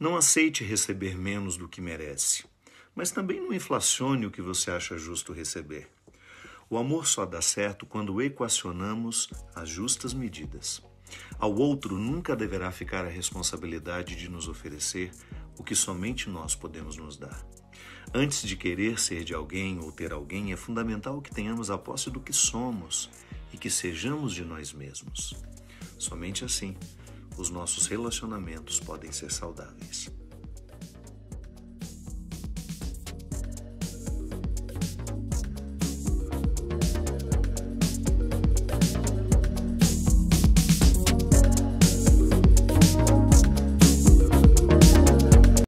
Não aceite receber menos do que merece, mas também não inflacione o que você acha justo receber. O amor só dá certo quando equacionamos as justas medidas. Ao outro nunca deverá ficar a responsabilidade de nos oferecer o que somente nós podemos nos dar. Antes de querer ser de alguém ou ter alguém, é fundamental que tenhamos a posse do que somos e que sejamos de nós mesmos. Somente assim, os nossos relacionamentos podem ser saudáveis.